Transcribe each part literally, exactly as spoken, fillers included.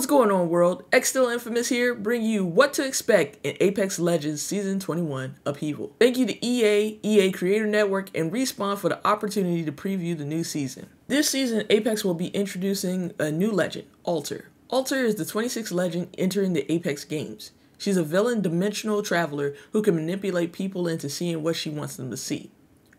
What's going on, world? X Still Infamous here, bring you what to expect in Apex Legends Season twenty-one, Upheaval. Thank you to E A, E A Creator Network, and Respawn for the opportunity to preview the new season. This season, Apex will be introducing a new legend, Alter. Alter is the twenty-sixth legend entering the Apex games. She's a villain dimensional traveler who can manipulate people into seeing what she wants them to see.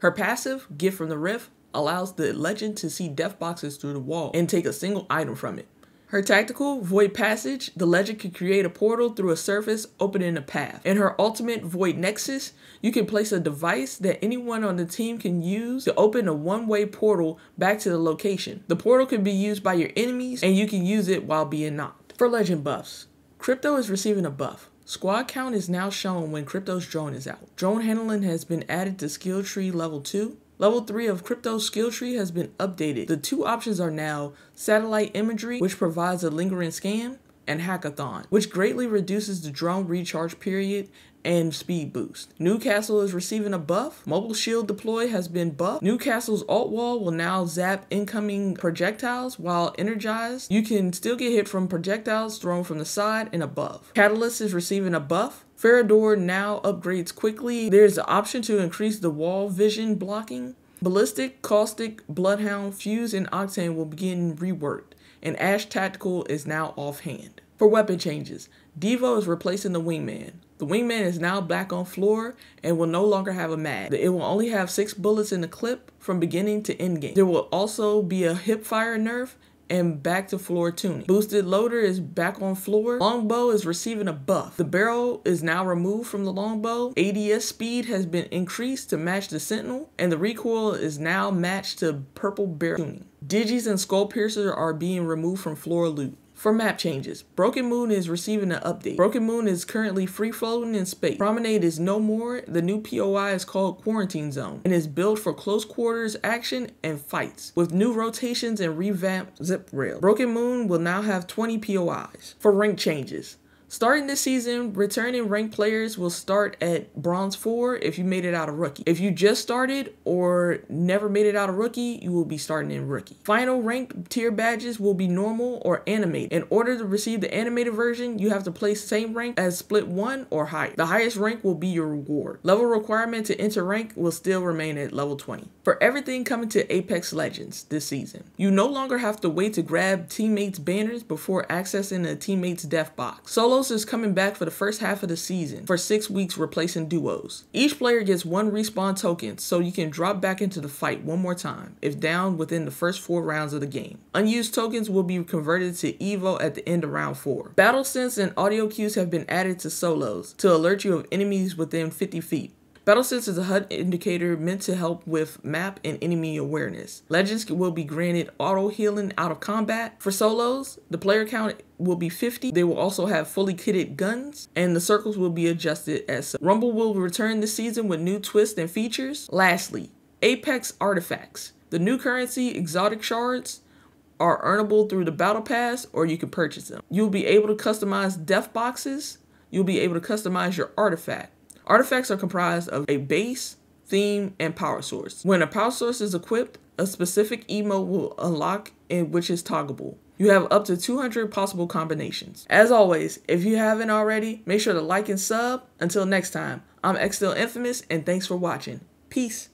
Her passive, Gift from the Rift, allows the legend to see death boxes through the wall and take a single item from it. Her tactical, Void Passage, the legend can create a portal through a surface, opening a path. In her ultimate, Void Nexus, you can place a device that anyone on the team can use to open a one-way portal back to the location. The portal can be used by your enemies, and you can use it while being knocked. For legend buffs, Crypto is receiving a buff. Squad count is now shown when Crypto's drone is out. Drone handling has been added to skill tree level two. Level three of Crypto's skill tree has been updated. The two options are now satellite imagery, which provides a lingering scan, and hackathon, which greatly reduces the drone recharge period and speed boost. Newcastle is receiving a buff. Mobile shield deploy has been buffed. Newcastle's alt wall will now zap incoming projectiles while energized. You can still get hit from projectiles thrown from the side and above. Catalyst is receiving a buff. Ferrador now upgrades quickly. There's the option to increase the wall vision blocking. Ballistic, Caustic, Bloodhound, Fuse, and Octane will begin reworked, and Ash Tactical is now offhand. For weapon changes, Devo is replacing the Wingman. The Wingman is now back on floor and will no longer have a mag. It will only have six bullets in the clip from beginning to end game. There will also be a hipfire nerf and back to floor tuning. Boosted Loader is back on floor. Longbow is receiving a buff. The barrel is now removed from the longbow. A D S speed has been increased to match the Sentinel, and the recoil is now matched to purple barrel tuning. Digis and Skull Piercers are being removed from floor loot. For map changes, Broken Moon is receiving an update. Broken Moon is currently free floating in space. Promenade is no more. The new P O I is called Quarantine Zone and is built for close quarters action and fights with new rotations and revamped zip rail. Broken Moon will now have twenty P O Is. For rank changes, starting this season, returning ranked players will start at Bronze four if you made it out of Rookie. If you just started or never made it out of Rookie, you will be starting in Rookie. Final ranked tier badges will be normal or animated. In order to receive the animated version, you have to place same rank as Split one or higher. The highest rank will be your reward. Level requirement to enter rank will still remain at level twenty. For everything coming to Apex Legends this season, you no longer have to wait to grab teammates' banners before accessing a teammate's death box. Solo is coming back for the first half of the season for six weeks, replacing duos. Each player gets one respawn token, so you can drop back into the fight one more time if down within the first four rounds of the game. Unused tokens will be converted to Evo at the end of round four. Battle Sense and audio cues have been added to solos to alert you of enemies within fifty feet. Battle Sense is a H U D indicator meant to help with map and enemy awareness. Legends will be granted auto-healing out of combat. For solos, the player count will be fifty. They will also have fully kitted guns, and the circles will be adjusted as so. Rumble will return this season with new twists and features. Lastly, Apex Artifacts. The new currency, Exotic Shards, are earnable through the Battle Pass, or you can purchase them. You'll be able to customize death boxes. You'll be able to customize your artifact. Artifacts are comprised of a base, theme, and power source. When a power source is equipped, a specific emote will unlock and which is toggleable. You have up to two hundred possible combinations. As always, if you haven't already, make sure to like and sub. Until next time, I'm X Still Infamous, and thanks for watching. Peace.